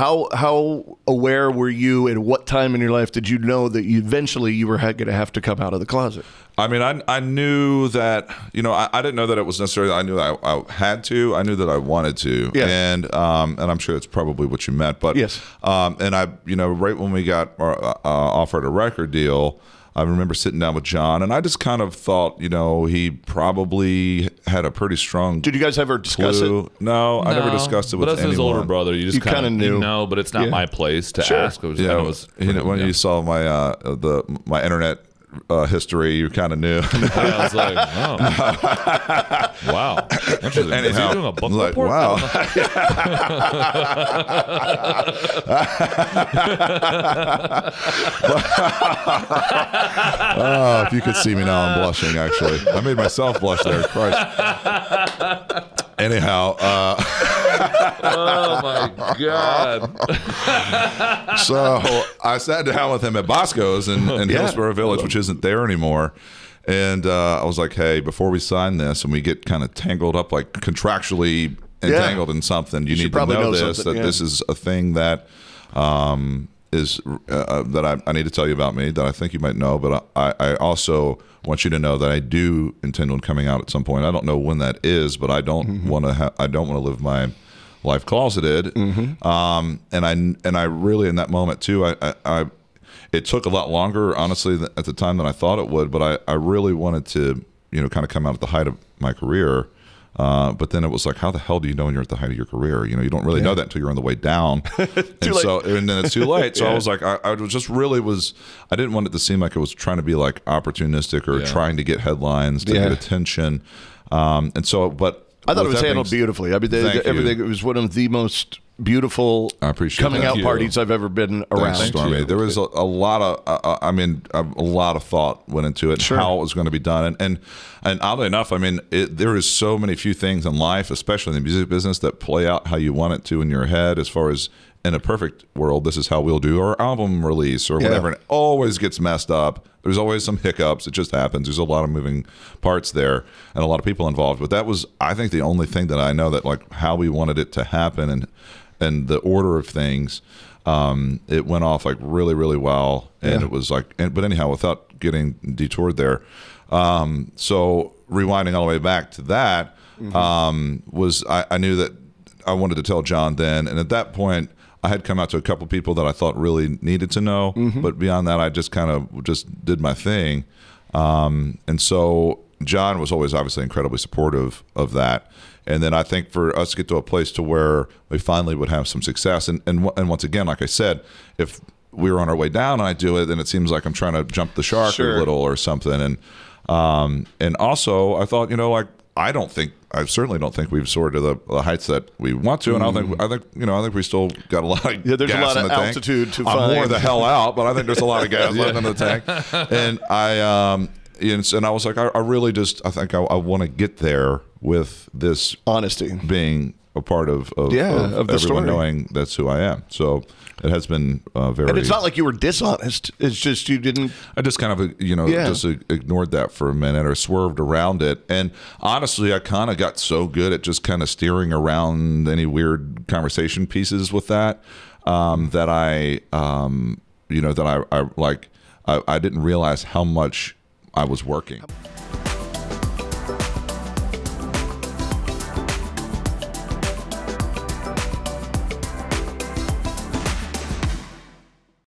How aware were you, and what time in your life did you know that you eventually you were going to have to come out of the closet? I mean, I knew that, you know, I didn't know that it was necessarily, I knew I had to, I knew that I wanted to. Yes. And I'm sure it's probably what you meant, but, yes. And I, you know, right when we got offered a record deal, I remember sitting down with John, and I just kind of thought, you know, he probably had a pretty strong. Did you guys ever discuss it? No, I never discussed it with anyone. But as his older brother, you just kind of knew. You know, but it's not my place to ask. It was, yeah, it was, you know, when you saw my my internet history, you kind of knew. I was like, oh. Wow. Actually, anyhow, is he doing a book report? Wow. Oh, if you could see me now, I'm blushing, actually. I made myself blush there. Christ. Anyhow, oh my God. So I sat down with him at Bosco's in Hillsborough Village, which isn't there anymore. And I was like, hey, before we sign this and we get kind of tangled up, like contractually entangled in something, you need to know this, that this is a thing that I need to tell you about me that I think you might know, but I also want you to know that I do intend on coming out at some point. I don't know when that is, but I don't want to live my life closeted. And I really, in that moment too, it took a lot longer, honestly, at the time than I thought it would, but I really wanted to, you know, kind of come out at the height of my career. But then it was like, how the hell do you know when you're at the height of your career? You know, you don't really know that until you're on the way down. And then it's too late. So I was like, I was just really was, I didn't want it to seem like it was trying to be like opportunistic or trying to get headlines, to get attention. And so, but I thought it was handled beautifully. I mean, everything, it was one of the most beautiful coming out parties I've ever been around. Stormy. There was a lot of, I mean, a lot of thought went into it, how it was going to be done. And oddly enough, I mean, there is so many few things in life, especially in the music business, that play out how you want it to in your head, as far as in a perfect world, this is how we'll do our album release or whatever. And it always gets messed up. There's always some hiccups. It just happens. There's a lot of moving parts there and a lot of people involved. But that was, I think, the only thing that I know that, like, how we wanted it to happen and the order of things, it went off like really, really well. And it was like, but anyhow, without getting detoured there. So rewinding all the way back to that, was I knew that I wanted to tell John then. And at that point, I had come out to a couple people that I thought really needed to know. But beyond that, I just kind of just did my thing. And so John was always obviously incredibly supportive of that. And then I think for us to get to a place to where we finally would have some success. And once again, like I said, if we were on our way down and I do it, then it seems like I'm trying to jump the shark a little or something. And also I thought, you know, like, I certainly don't think we've soared to the heights that we want to, and I think we still got a lot of there's gas a lot of altitude to find. I'm more the hell out, but I think there's a lot of gas left in the tank. And I was like, I really just, I think I want to get there with this honesty being a part of the everyone story, knowing that's who I am. So it has been very. And it's not like you were dishonest. It's just you didn't. I just kind of, you know, just ignored that for a minute or swerved around it. And honestly, I kind of got so good at just kind of steering around any weird conversation pieces with that, that I, you know, that I didn't realize how much I was working.